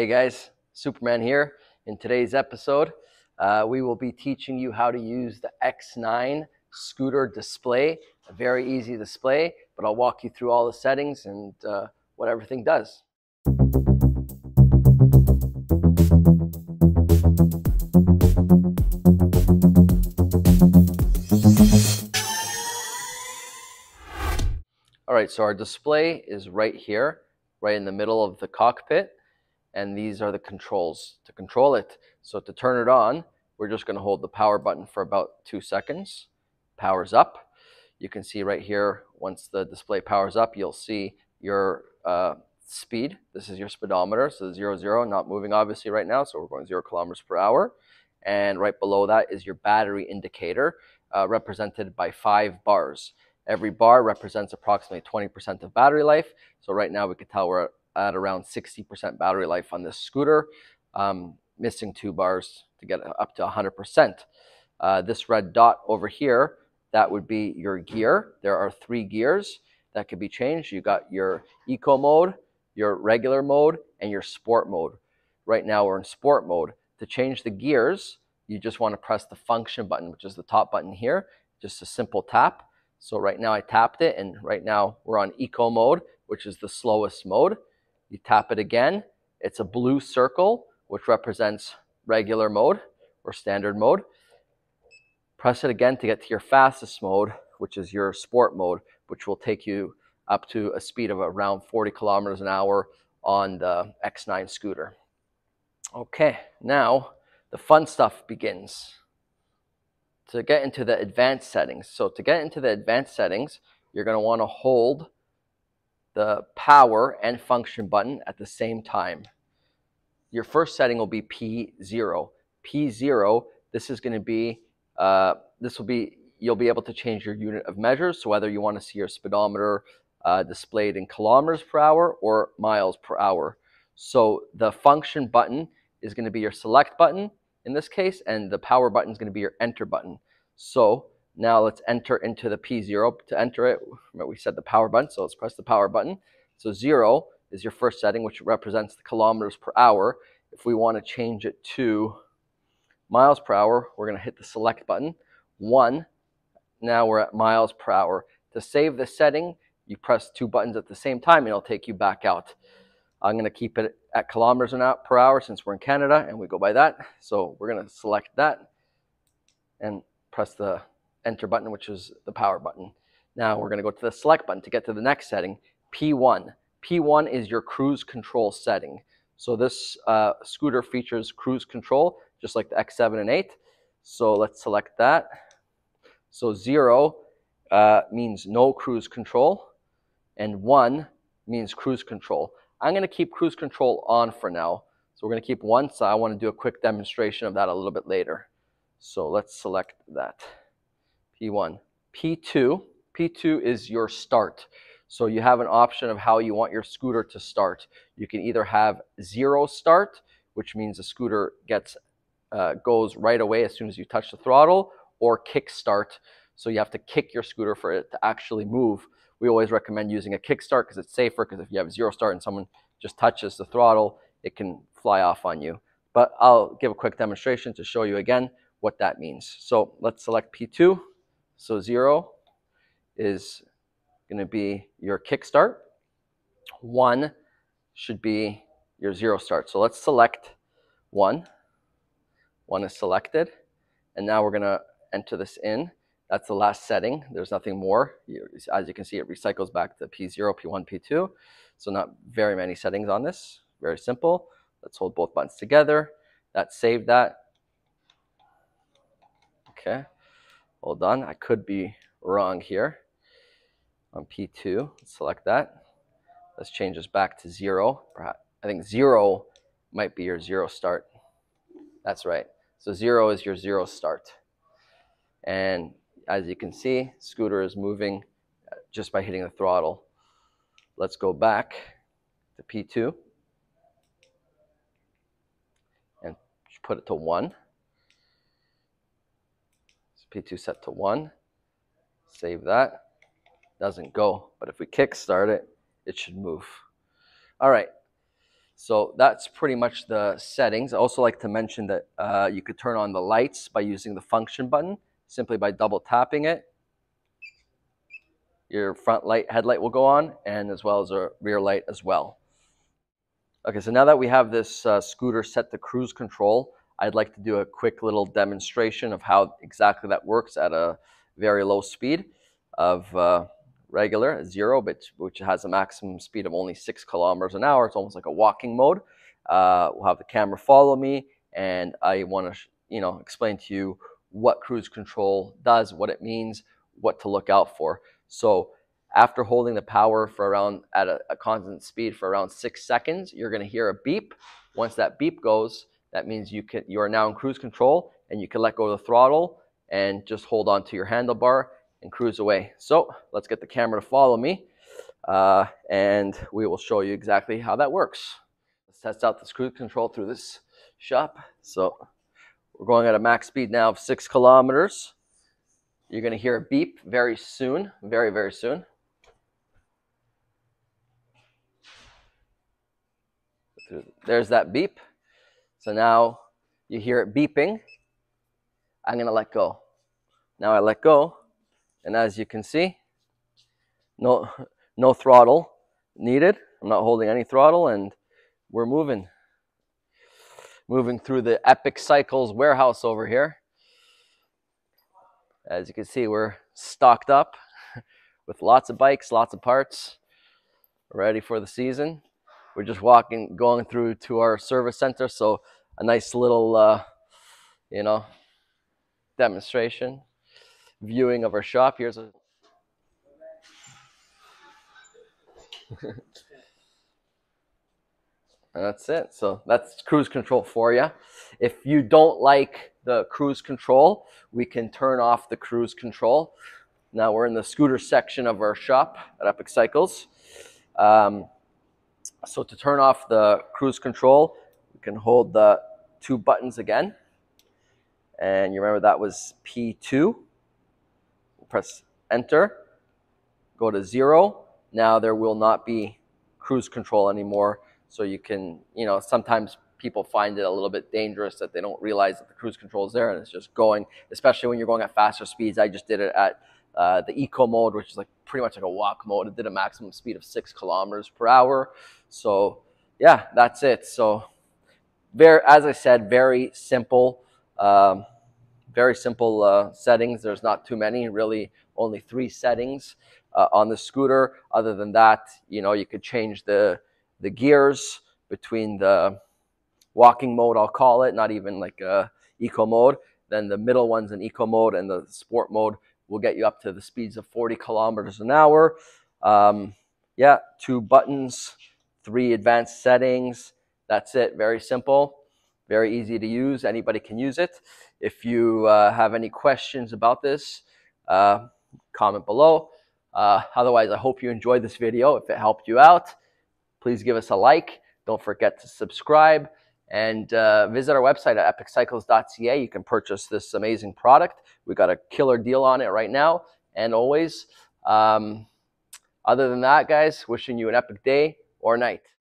Hey guys, Superman here. In today's episode, we will be teaching you how to use the X9 scooter display. A very easy display, but I'll walk you through all the settings and what everything does. All right, so our display is right here, right in the middle of the cockpit. And these are the controls to control it. So to turn it on, we're just going to hold the power button for about 2 seconds. Powers up. You can see right here, once the display powers up, you'll see your speed. This is your speedometer, so 0, 0, not moving obviously right now, so we're going 0 kilometers per hour. And right below that is your battery indicator, represented by 5 bars. Every bar represents approximately 20% of battery life. So right now we can tell we're at around 60% battery life on this scooter, missing 2 bars to get up to 100%. This red dot over here, that would be your gear. There are 3 gears that could be changed. You got your eco mode, your regular mode, and your sport mode. Right now we're in sport mode. To change the gears, you just want to press the function button, which is the top button here, just a simple tap. So right now I tapped it, and right now we're on eco mode, which is the slowest mode. You tap it again, it's a blue circle, which represents regular mode or standard mode. Press it again to get to your fastest mode, which is your sport mode, which will take you up to a speed of around 40 kilometers an hour on the X9 scooter. Okay, now the fun stuff begins. To get into the advanced settings. So to get into the advanced settings, you're going to want to hold the power and function button at the same time. Your first setting will be P0. P0, this is going to be, you'll be able to change your unit of measure. So whether you want to see your speedometer displayed in kilometers per hour or miles per hour. So the function button is going to be your select button in this case, and the power button is going to be your enter button. So now let's enter into the P0. To enter it, we said the power button, so let's press the power button. So 0 is your first setting, which represents the kilometers per hour. If we want to change it to miles per hour, we're going to hit the select button. 1, now we're at miles per hour. To save the setting, you press 2 buttons at the same time and it'll take you back out. I'm going to keep it at kilometers per hour since we're in Canada and we go by that. So we're going to select that and press the enter button, which is the power button. Now we're going to go to the select button to get to the next setting, P1. P1 is your cruise control setting. So this scooter features cruise control, just like the X7 and 8. So let's select that. So 0 means no cruise control and 1 means cruise control. I'm going to keep cruise control on for now. So we're going to keep 1, so I want to do a quick demonstration of that a little bit later. So let's select that, P1. P2 is your start. So you have an option of how you want your scooter to start. You can either have 0 start, which means the scooter goes right away as soon as you touch the throttle, or kick start. So you have to kick your scooter for it to actually move. We always recommend using a kickstart because it's safer, because if you have 0 start and someone just touches the throttle, it can fly off on you. But I'll give a quick demonstration to show you again what that means. So let's select P2. So 0 is going to be your kickstart. 1 should be your 0 start. So let's select 1. 1 is selected. And now we're going to enter this in. That's the last setting. There's nothing more. As you can see, it recycles back to P0, P1, P2. So not very many settings on this. Very simple. Let's hold both buttons together. That saved that. Okay. Hold on. I could be wrong here. On P2, let's select that. Let's change this back to 0. I think 0 might be your 0 start. That's right. So 0 is your 0 start. And as you can see, scooter is moving just by hitting the throttle. Let's go back to P2 and put it to 1. So P2 set to 1. Save that. Doesn't go, but if we kickstart it, it should move. All right. So that's pretty much the settings. I also like to mention that you could turn on the lights by using the function button, simply by double tapping it. Your front headlight will go on, and as well as a rear light as well. Okay, so now that we have this scooter set to cruise control, I'd like to do a quick little demonstration of how exactly that works at a very low speed of regular, zero, which has a maximum speed of only 6 kilometers an hour. It's almost like a walking mode. We'll have the camera follow me, and I want to, explain to you what cruise control does, what it means, what to look out for. So after holding the power for around at a constant speed for around 6 seconds, you're going to hear a beep. Once that beep goes, that means you are now in cruise control, and you can let go of the throttle and just hold on to your handlebar and cruise away. So let's get the camera to follow me, and we will show you exactly how that works. Let's test out this cruise control through this shop. So we're going at a max speed now of 6 kilometers. You're going to hear a beep very soon, very, very soon. There's that beep. So now you hear it beeping. I'm going to let go. Now I let go. And as you can see, no throttle needed. I'm not holding any throttle, and we're moving. Moving through the Epic Cycles warehouse over here. As you can see, we're stocked up with lots of bikes, lots of parts, ready for the season. We're just going through to our service center, so a nice little, demonstration, viewing of our shop. Here's a... And that's it. So that's cruise control for you. If you don't like the cruise control, we can turn off the cruise control. Now we're in the scooter section of our shop at Epic Cycles. So to turn off the cruise control, we can hold the two buttons again. And you remember that was P2. Press enter, go to 0. Now there will not be cruise control anymore. So you can, sometimes people find it a little bit dangerous that they don't realize that the cruise control is there and it's just going, especially when you're going at faster speeds. I just did it at the eco mode, which is pretty much like a walk mode. It did a maximum speed of 6 kilometers per hour. So yeah, that's it. So as I said, very simple settings. There's not too many, really only 3 settings on the scooter. Other than that, you could change the gears between the walking mode, I'll call it, not even like eco mode. Then the middle one's in eco mode, and the sport mode will get you up to the speeds of 40 kilometers an hour. Yeah, 2 buttons, 3 advanced settings. That's it. Very simple, very easy to use. Anybody can use it. If you have any questions about this, comment below. Otherwise, I hope you enjoyed this video. If it helped you out, please give us a like. Don't forget to subscribe, and visit our website at epiccycles.ca. You can purchase this amazing product. We got a killer deal on it right now and always. Other than that, guys, wishing you an epic day or night.